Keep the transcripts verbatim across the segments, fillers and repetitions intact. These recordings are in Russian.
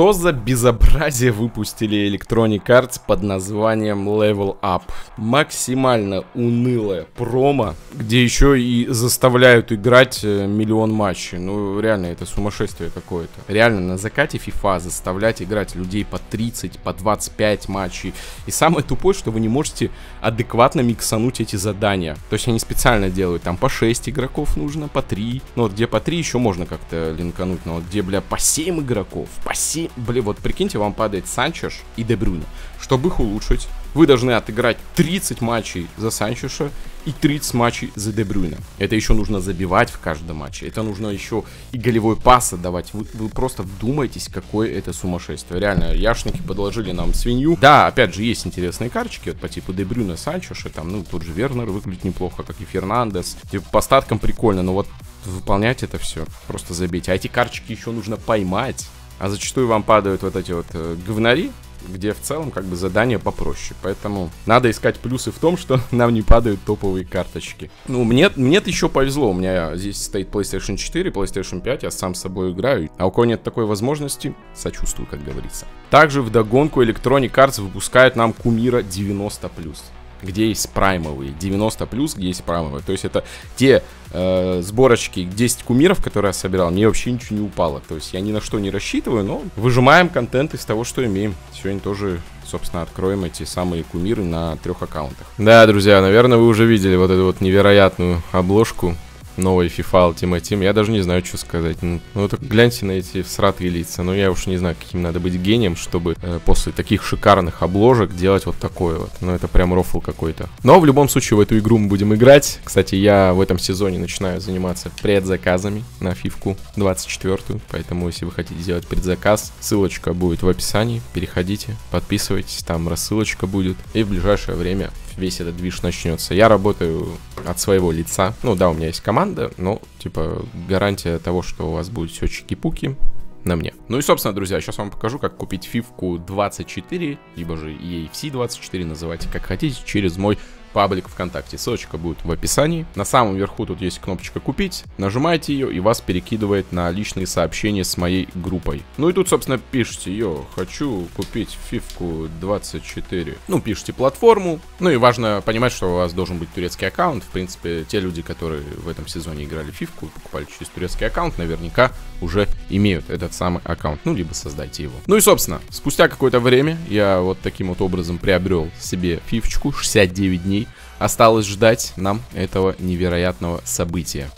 Что за безобразие выпустили Electronic Arts под названием Level Up? Максимально унылая промо, где еще и заставляют играть миллион матчей. Ну реально, это сумасшествие какое-то. Реально, на закате FIFA заставлять играть людей по тридцать, по двадцать пять матчей. И самое тупое, что вы не можете адекватно миксануть эти задания. То есть они специально делают, там по шесть игроков нужно, по три. Ну вот где по три еще можно как-то линкануть, но вот где, бля, по семь игроков, по семь. Блин, вот прикиньте, вам падает Санчеш и Дебрюна. Чтобы их улучшить, вы должны отыграть тридцать матчей за Санчеша и тридцать матчей за Дебрюна. Это еще нужно забивать в каждом матче. Это нужно еще и голевой пас отдавать. Вы, вы просто вдумайтесь, какое это сумасшествие. Реально, яшники подложили нам свинью. Да, опять же, есть интересные карточки вот по типу Дебрюна, Санчеша. Там, ну, тот же Вернер выглядит неплохо, как и Фернандес. Типа, по статкам прикольно, но вот выполнять это все просто забейте. А эти карточки еще нужно поймать. А зачастую вам падают вот эти вот э, говнари, где в целом как бы задание попроще. Поэтому надо искать плюсы в том, что нам не падают топовые карточки. Ну, мне, мне-то еще повезло. У меня здесь стоит PlayStation четыре, PlayStation пять, я сам с собой играю. А у кого нет такой возможности, сочувствую, как говорится. Также вдогонку Electronic Arts выпускают нам кумира девяносто плюс. Где есть праймовые, девяносто плюс, где есть праймовые. То есть это те э, сборочки, десять кумиров, которые я собирал, мне вообще ничего не упало. То есть я ни на что не рассчитываю, но выжимаем контент из того, что имеем. Сегодня тоже, собственно, откроем эти самые кумиры на трех аккаунтах. Да, друзья, наверное, вы уже видели вот эту вот невероятную обложку новой FIFA Ultimate Team. Я даже не знаю, что сказать. Ну, ну так гляньте на эти всратые лица. Ну, я уж не знаю, каким надо быть гением, чтобы э, после таких шикарных обложек делать вот такое вот. Ну, это прям рофл какой-то. Но в любом случае в эту игру мы будем играть. Кстати, я в этом сезоне начинаю заниматься предзаказами на фифку двадцать четыре. Поэтому, если вы хотите сделать предзаказ, ссылочка будет в описании. Переходите, подписывайтесь, там рассылочка будет. И в ближайшее время весь этот движ начнется. Я работаю от своего лица. Ну да, у меня есть команда, но типа гарантия того, что у вас будет все чики-пуки, на мне. Ну и собственно, друзья, сейчас вам покажу, как купить фифку двадцать четыре, либо же и эф си двадцать четыре, называйте как хотите, через мой паблик ВКонтакте. Ссылочка будет в описании. На самом верху тут есть кнопочка «Купить». Нажимаете ее, и вас перекидывает на личные сообщения с моей группой. Ну и тут, собственно, пишите ее. Хочу купить фифку двадцать четыре. Ну, пишите платформу. Ну и важно понимать, что у вас должен быть турецкий аккаунт. В принципе, те люди, которые в этом сезоне играли фифку и покупали через турецкий аккаунт, наверняка уже имеют этот самый аккаунт. Ну, либо создайте его. Ну и, собственно, спустя какое-то время я вот таким вот образом приобрел себе фифочку. Шестьдесят девять дней осталось ждать нам этого невероятного события.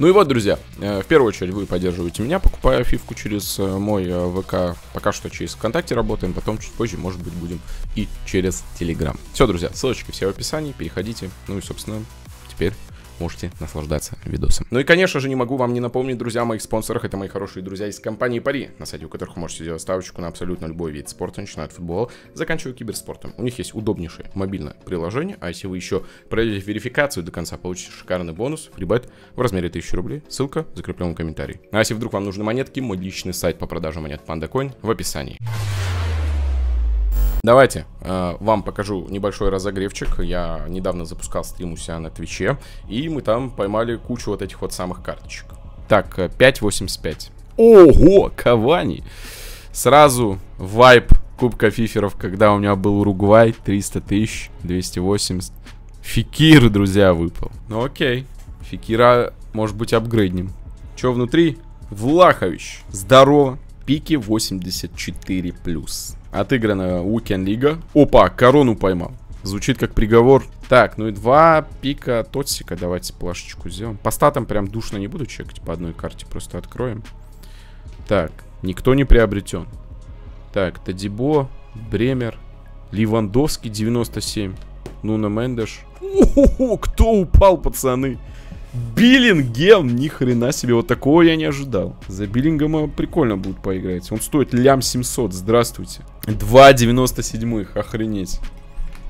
Ну и вот, друзья, в первую очередь вы поддерживаете меня, покупая фифку через мой ВК. Пока что через ВКонтакте работаем, потом чуть позже, может быть, будем и через Телеграм. Все, друзья, ссылочки все в описании, переходите. Ну и, собственно, теперь можете наслаждаться видосом. Ну и, конечно же, не могу вам не напомнить, друзья, о моих спонсорах. Это мои хорошие друзья из компании Пари, на сайте у которых вы можете сделать ставочку на абсолютно любой вид спорта, начиная от футбола, заканчивая киберспортом. У них есть удобнейшее мобильное приложение, а если вы еще пройдете верификацию до конца, получите шикарный бонус, фрибет в размере тысячи рублей. Ссылка в закрепленном комментарии. А если вдруг вам нужны монетки, мой личный сайт по продаже монет Pandacoin в описании. Давайте э, вам покажу небольшой разогревчик. Я недавно запускал стрим у себя на Твиче, и мы там поймали кучу вот этих вот самых карточек. Так, пять восемьдесят пять. Ого, Кавани! Сразу вайп Кубка Фиферов, когда у меня был Уругвай, триста тысяч, двести восемьдесят. Фикир, друзья, выпал. Ну окей, Фикира, может быть, апгрейднем. Че внутри? Влахович. Здорово. Пики восемьдесят четыре плюс. Отыграна Уикенд Лига. Опа, корону поймал. Звучит как приговор. Так, ну и два пика Тотсика. Давайте плашечку сделаем. По статам прям душно не буду чекать. По одной карте просто откроем. Так, никто не приобретен. Так, Тадибо, Бремер, Ливандовский девяносто семь, Нуна Мендеш. О-хо-хо, кто упал, пацаны? Биллингем, ни хрена себе, вот такого я не ожидал. За Биллингема прикольно будут поиграть. Он стоит лям семьсот, здравствуйте. Два девяносто семь, охренеть.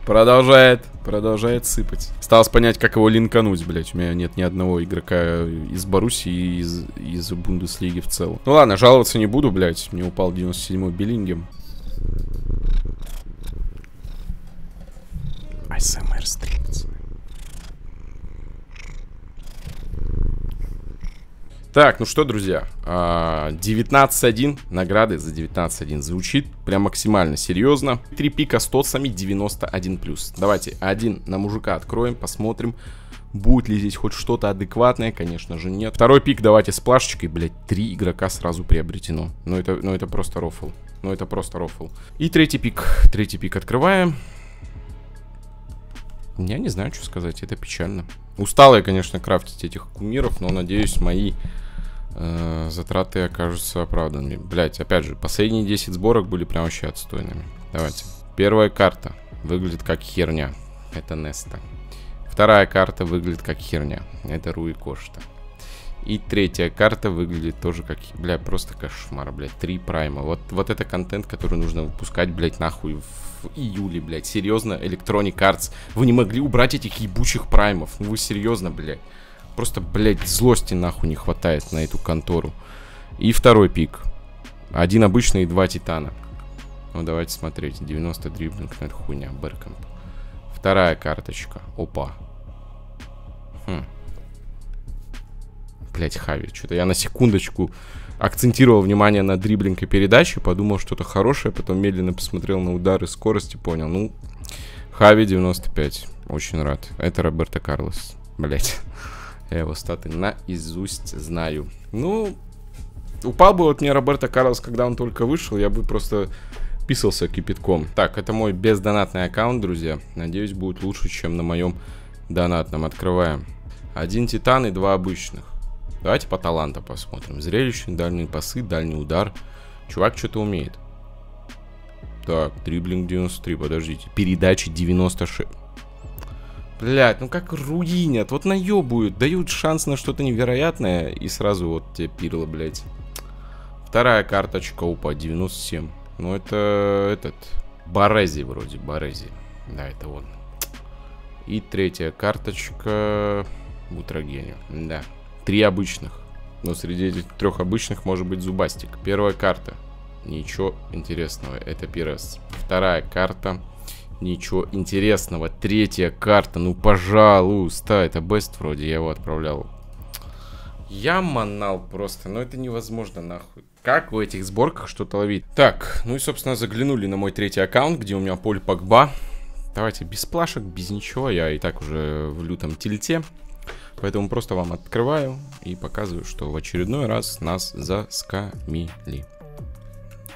Продолжает, продолжает сыпать. Осталось понять, как его линкануть, блять. У меня нет ни одного игрока из Боруссии и из, из Бундеслиги в целом. Ну ладно, жаловаться не буду, блять. Мне упал девяносто семь Биллингем. эй эс эм ар стрим. Так, ну что, друзья, девятнадцать один, награды за девятнадцать один звучит прям максимально серьезно. Три пика с тотсами девяносто один плюс. Давайте один на мужика откроем, посмотрим, будет ли здесь хоть что-то адекватное. Конечно же нет. Второй пик давайте с плашечкой, блядь, три игрока сразу приобретено. Ну это, ну это просто рофл, ну это просто рофл. И третий пик, третий пик открываем. Я не знаю, что сказать, это печально. Устал я, конечно, крафтить этих кумиров, но надеюсь, мои э, затраты окажутся оправданными. Блять, опять же, последние десять сборок были прям вообще отстойными. Давайте. Первая карта выглядит как херня. Это Неста. Вторая карта выглядит как херня. Это Руи Кошта. И третья карта выглядит тоже как... Бля, просто кошмар, блядь. Три прайма. Вот, вот это контент, который нужно выпускать, блядь, нахуй в июле, блядь. Серьезно, Electronic Arts. Вы не могли убрать этих ебучих праймов. Вы серьезно, блядь. Просто, блядь, злости нахуй не хватает на эту контору. И второй пик. Один обычный и два титана. Ну, давайте смотреть. девяносто дриблинг, это хуйня, Беркэмп. Вторая карточка. Опа. Хм. Блять, Хави, что-то я на секундочку акцентировал внимание на дриблинг и передаче, подумал что-то хорошее, потом медленно посмотрел на удары, скорости, понял, ну, Хави девяносто пять, очень рад. Это Роберто Карлос, блять, я его статы наизусть знаю. Ну, упал бы вот мне Роберто Карлос, когда он только вышел, я бы просто писался кипятком. Так, это мой бездонатный аккаунт, друзья, надеюсь, будет лучше, чем на моем донатном. Открываем. Один титан и два обычных. Давайте по таланту посмотрим. Зрелищный, дальние пасы, дальний удар. Чувак что-то умеет. Так, дриблинг девяносто три, подождите. Передачи девяносто шесть. Блять, ну как руинят. Вот наебуют, дают шанс на что-то невероятное. И сразу вот тебе пирло, блять. Вторая карточка, опа, девяносто семь. Ну это этот... Барези вроде, Барези. Да, это он. И третья карточка... Бутрагеню, да. Три обычных. Но среди этих трех обычных может быть зубастик. Первая карта. Ничего интересного. Это Пирес. Вторая карта. Ничего интересного. Третья карта. Ну, пожалуйста. Это Бест вроде. Я его отправлял. Я манал просто. Но это невозможно нахуй. Как в этих сборках что-то ловить? Так. Ну и, собственно, заглянули на мой третий аккаунт, где у меня Поль Погба. Давайте без плашек, без ничего. Я и так уже в лютом тильте. Поэтому просто вам открываю и показываю, что в очередной раз нас заскамили.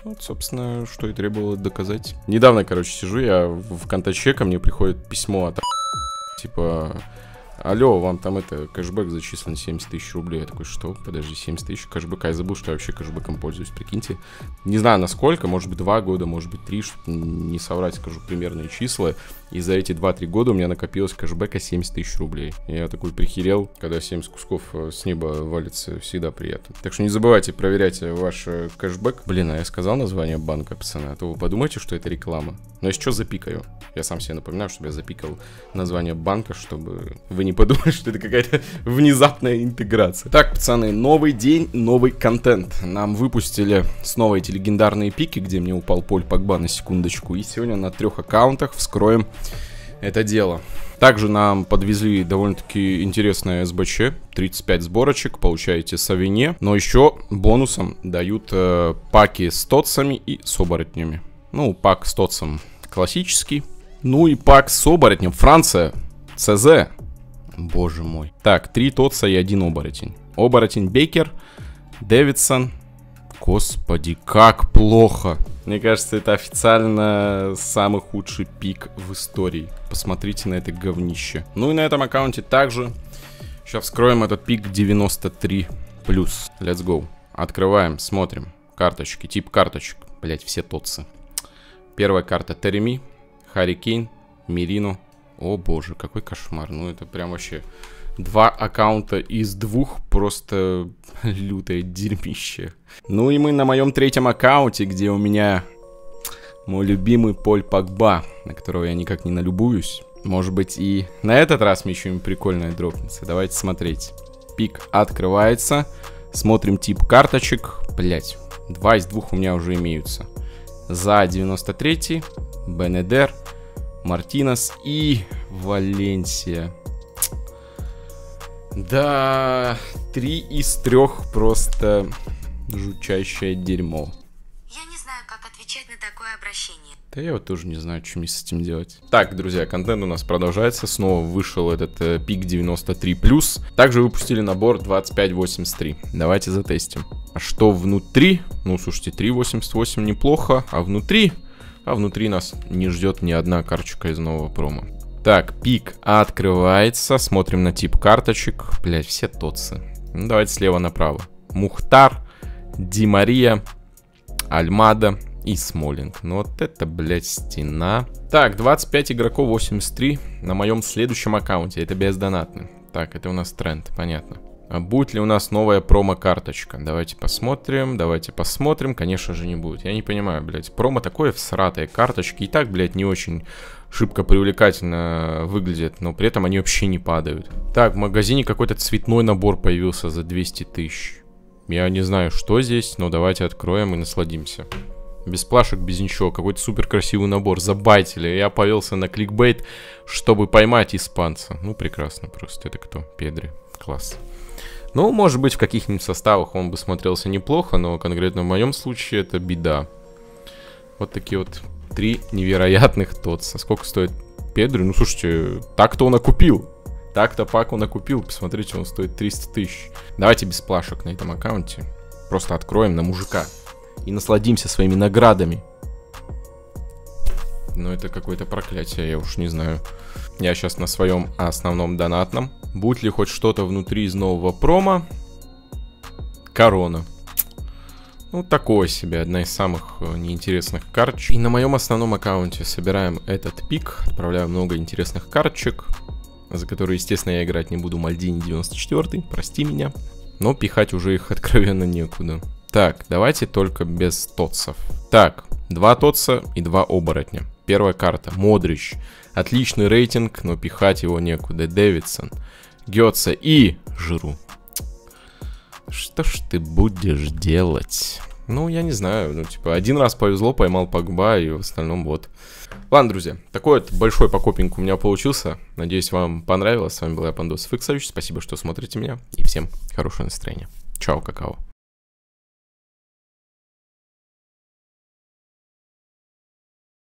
Вот, собственно, что и требовалось доказать. Недавно, короче, сижу я в контаче, ко мне приходит письмо от... Типа, алло, вам там это, кэшбэк зачислен семьдесят тысяч рублей. Я такой, что? Подожди, семьдесят тысяч кэшбэка. Я забыл, что я вообще кэшбэком пользуюсь, прикиньте. Не знаю, насколько, может быть, два года, может быть, три, не соврать, скажу примерные числа. И за эти два-три года у меня накопилось кэшбэка семьдесят тысяч рублей. Я такой прихерел, когда семьдесят кусков с неба валится, всегда приятно. Так что не забывайте проверять ваш кэшбэк. Блин, а я сказал название банка, пацаны, а то вы подумайте, что это реклама. Но если что, запикаю. Я сам себе напоминаю, чтобы я запикал название банка, чтобы вы не подумали, что это какая-то внезапная интеграция. Так, пацаны, новый день, новый контент. Нам выпустили снова эти легендарные пики, где мне упал Поль Погба на секундочку. И сегодня на трех аккаунтах вскроем это дело. Также нам подвезли довольно-таки интересное эс бэ че. тридцать пять сборочек, получаете савине. Но еще бонусом дают э, паки с тотсами и с оборотнями. Ну, пак с тотсом классический. Ну и пак с оборотнем. Франция, цэ зэ. Боже мой. Так, три тотса и один оборотень. Оборотень Бекер, Дэвидсон. Господи, как плохо. Мне кажется, это официально самый худший пик в истории. Посмотрите на это говнище. Ну и на этом аккаунте также. Сейчас вскроем этот пик девяносто три плюс. Let's go. Открываем, смотрим. Карточки, тип карточек. Блять, все тотсы. Первая карта Тереми, Харикейн, Мерино. О боже, какой кошмар. Ну это прям вообще... Два аккаунта из двух просто лютое дерьмище. Ну и мы на моем третьем аккаунте, где у меня мой любимый Поль Погба, на которого я никак не налюбуюсь. Может быть, и на этот раз мне еще им прикольная дропница. Давайте смотреть. Пик открывается. Смотрим тип карточек. Блять, два из двух у меня уже имеются. За девяносто третий, Бенедер, Мартинес и Валенсия. Да, три из трех просто жучайшее дерьмо. Я не знаю, как отвечать на такое обращение. Да я вот тоже не знаю, что мне с этим делать. Так, друзья, контент у нас продолжается. Снова вышел этот э, пик девяносто три плюс. Также выпустили набор двадцать пять восемьдесят три. Давайте затестим. А что внутри? Ну, слушайте, три восемьдесят восемь неплохо. А внутри? А внутри нас не ждет ни одна карточка из нового промо. Так, пик открывается. Смотрим на тип карточек. Блять, все тотсы. Ну, давайте слева направо. Мухтар, Ди Мария, Альмада и Смолинг. Ну вот это, блядь, стена. Так, двадцать пять игроков восемьдесят три на моем следующем аккаунте. Это бездонатный. Так, это у нас тренд, понятно. А будет ли у нас новая промо-карточка? Давайте посмотрим, давайте посмотрим. Конечно же не будет. Я не понимаю, блядь. Промо такое всратое. Карточки и так, блядь, не очень шибко привлекательно выглядят, но при этом они вообще не падают. Так, в магазине какой-то цветной набор появился за двести тысяч. Я не знаю, что здесь, но давайте откроем и насладимся. Без плашек, без ничего. Какой-то супер красивый набор. Забайтили. Я повелся на кликбейт, чтобы поймать испанца. Ну, прекрасно просто. Это кто? Педри. Класс. Ну, может быть, в каких-нибудь составах он бы смотрелся неплохо, но конкретно в моем случае это беда. Вот такие вот три невероятных тотса. Сколько стоит Педри? Ну, слушайте, так-то он окупил. Так-то пак он окупил. Посмотрите, он стоит триста тысяч. Давайте без плашек на этом аккаунте. Просто откроем на мужика. И насладимся своими наградами. Но это какое-то проклятие, я уж не знаю. Я сейчас на своем основном донатном. Будет ли хоть что-то внутри из нового промо? Корона. Ну, такое себе. Одна из самых неинтересных карточек. И на моем основном аккаунте собираем этот пик. Отправляю много интересных карточек, за которые, естественно, я играть не буду. Мальдини девяносто четвёртый, прости меня. Но пихать уже их откровенно некуда. Так, давайте только без тотсов. Так, два тотса и два оборотня. Первая карта. Модрич. Отличный рейтинг, но пихать его некуда. Дэвидсон, Гётса и Жиру. Что ж ты будешь делать? Ну, я не знаю, ну, типа, один раз повезло, поймал Погба, и в остальном вот. Ладно, друзья, такой вот большой покопинг у меня получился. Надеюсь, вам понравилось. С вами был я, Пандос Фиксович. Спасибо, что смотрите меня, и всем хорошего настроения. Чао, какао.